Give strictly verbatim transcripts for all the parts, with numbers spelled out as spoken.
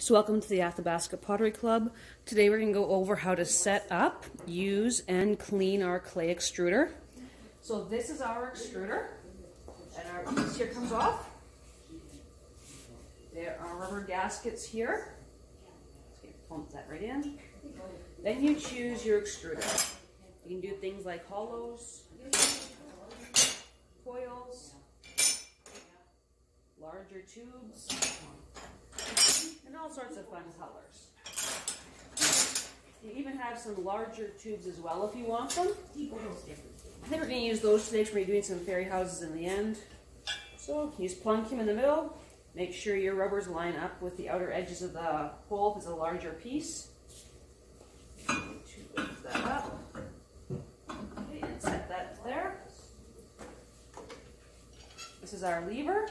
So welcome to the Athabasca Pottery Club. Today we're going to go over how to set up, use, and clean our clay extruder. So this is our extruder, and our piece here comes off. There are rubber gaskets here. Let's get, pump that right in. Then you choose your extruder. You can do things like hollows, coils, larger tubes, and all sorts of fun colors. You even have some larger tubes as well if you want them. I think we're going to use those today because we're doing some fairy houses in the end. So you just plunk them in the middle. Make sure your rubbers line up with the outer edges of the hole if it's a larger piece. Lift that up. Okay, and set that there. This is our lever.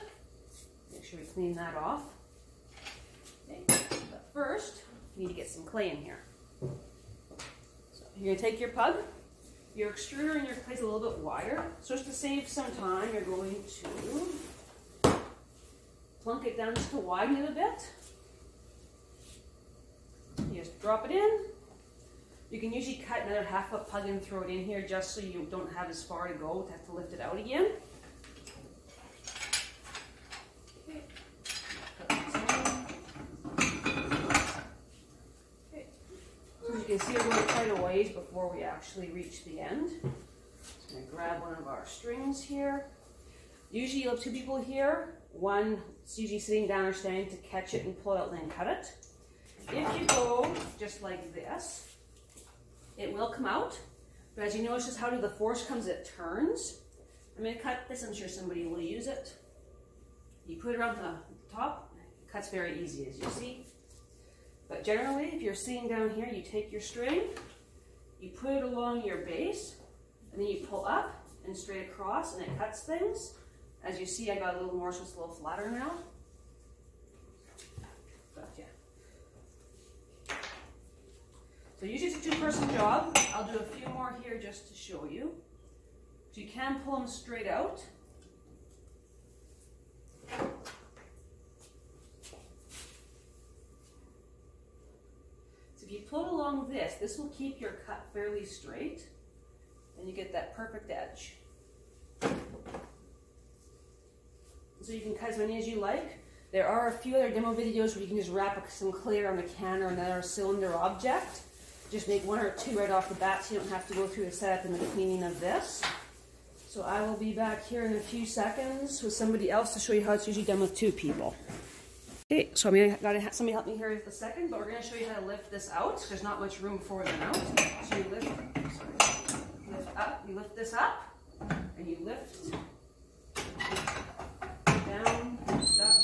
Make sure we clean that off. But first, you need to get some clay in here. So you're going to take your pug, your extruder, and your clay is a little bit wider. So just to save some time, you're going to plunk it down just to widen it a bit. You just drop it in. You can usually cut another half a pug and throw it in here just so you don't have as far to go to have to lift it out again. You can see we're going quite a ways before we actually reach the end. I'm going to grab one of our strings here. Usually you'll have two people here. One is usually sitting down or standing to catch it and pull it out and then cut it. If you go just like this, it will come out. But as you notice, just how the force comes, it turns. I'm going to cut this. I'm sure somebody will use it. You put it around the top. It cuts very easy, as you see. But generally, if you're sitting down here, you take your string, you put it along your base, and then you pull up and straight across, and it cuts things. As you see, I got a little more, so it's a little flatter now. But yeah. So usually it's a two-person job. I'll do a few more here just to show you. So you can pull them straight out. If you pull it along this, this will keep your cut fairly straight, and you get that perfect edge. So you can cut as many as you like. There are a few other demo videos where you can just wrap some clay around a can or another cylinder object. Just make one or two right off the bat so you don't have to go through the setup and the cleaning of this. So I will be back here in a few seconds with somebody else to show you how it's usually done with two people. Okay, so I'm gonna gotta have somebody help me here in a second, but we're gonna show you how to lift this out. There's not much room for them out. So you lift, sorry, lift up, you lift this up, and you lift down, lift up.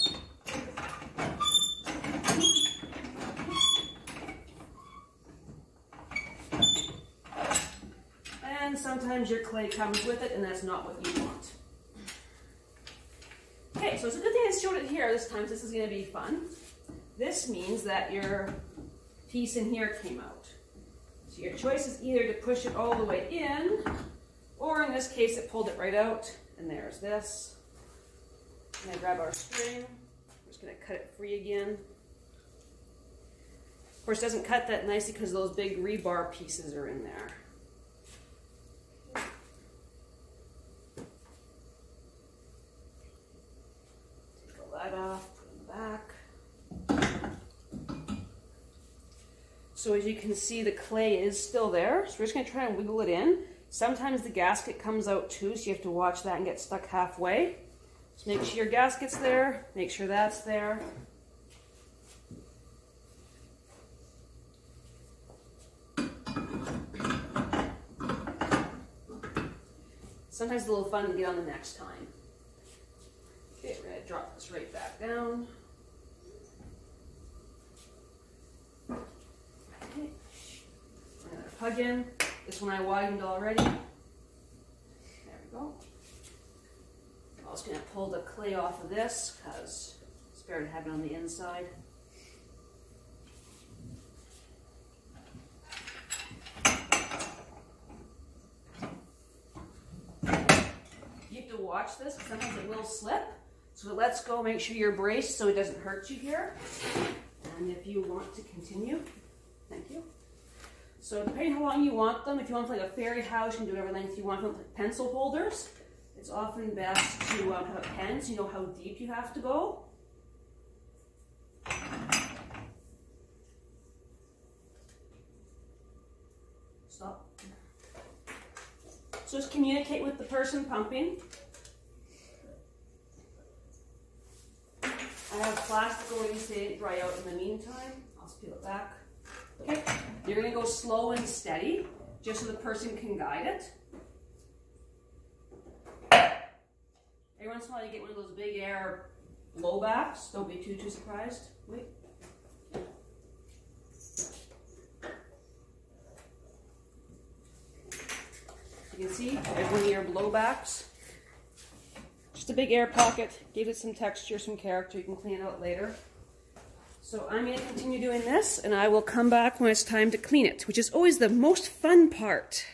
And sometimes your clay comes with it, and that's not what you want. Okay, so it's a good thing I showed it here this time, so this is going to be fun. This means that your piece in here came out. So your choice is either to push it all the way in, or in this case it pulled it right out, and there's this. I'm going to grab our string. We're just going to cut it free again. Of course, it doesn't cut that nicely because those big rebar pieces are in there. Off, put them back. So as you can see, the clay is still there. So we're just going to try and wiggle it in. Sometimes the gasket comes out too, so you have to watch that and get stuck halfway. So make sure your gasket's there. Make sure that's there. Sometimes it's a little fun to get on the next time. Okay, we're going to drop this right back down. Okay. I'm going to pug in. This one I widened already. There we go. I'm also going to pull the clay off of this because it's better to have it on the inside. You have to watch this because sometimes it will slip. So let's go, make sure you're braced so it doesn't hurt you here. and if you want to continue, thank you. So depending how long you want them, if you want them like a fairy house, you can do whatever length you want them, like pencil holders. It's often best to um, have a pen so you know how deep you have to go. Stop. So just communicate with the person pumping. I have plastic going to stay and dry out in the meantime. I'll peel it back. Okay, you're going to go slow and steady, just so the person can guide it. Every once in a while you get one of those big air blowbacks, don't be too, too surprised. Wait. You can see, there's one of your blowbacks. Just a big air pocket, gives it some texture, some character, you can clean it out later. So I'm going to continue doing this, and I will come back when it's time to clean it, which is always the most fun part.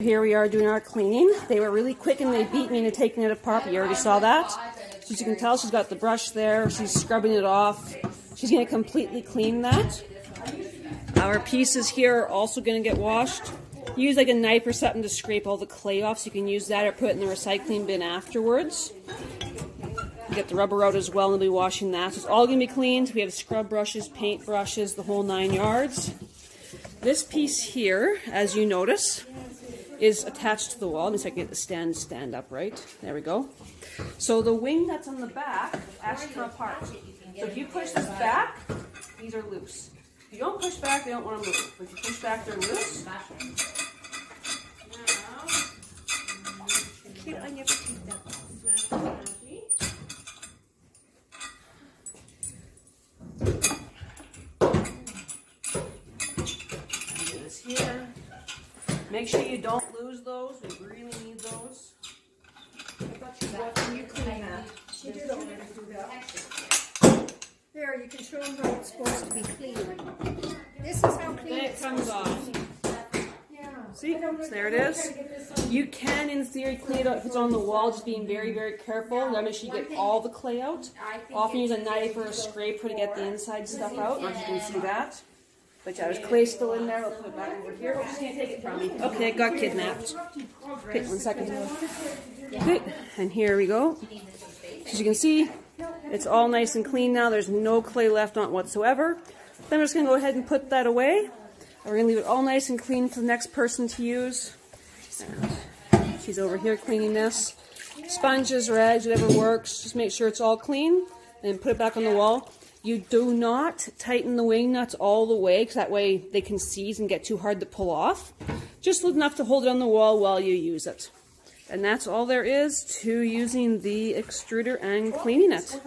Here we are doing our cleaning. They were really quick and they beat me into taking it apart, but you already saw that. So as you can tell, she's got the brush there, she's scrubbing it off. She's going to completely clean that. Our pieces here are also going to get washed. Use like a knife or something to scrape all the clay off, so you can use that or put it in the recycling bin afterwards. Get the rubber out as well, and we'll be washing that. So it's all going to be cleaned. We have scrub brushes, paint brushes, the whole nine yards. This piece here, as you notice, is attached to the wall. Let me see if I can get the stand stand upright. There we go. So the wing that's on the back is extra apart. So if you push this back, these are loose. If you don't push back, they don't want to move. But if you push back, they're loose. Make sure you don't lose those. We really need those. I thought you got them. You clean that. She did already do that. There, you can show them how it's supposed to be clean. This is how clean it comes off. Yeah. See? There it is. You can, in theory, clean it out if it's on the wall. Just being very, very careful. That makes sure you get all the clay out. Often use a knife or a scraper to get the inside stuff out. As you can see that. But yeah, there's clay still in there. I'll put it back over here. I just can't take it from me. Okay, it got kidnapped. Okay, one second. Okay, and here we go. As you can see, it's all nice and clean now. There's no clay left on it whatsoever. Then I'm just going to go ahead and put that away. We're going to leave it all nice and clean for the next person to use. And she's over here cleaning this. Sponges, rags, whatever works. Just make sure it's all clean and put it back on the wall. You do not tighten the wing nuts all the way, because that way they can seize and get too hard to pull off. Just enough to hold it on the wall while you use it. And that's all there is to using the extruder and cleaning it.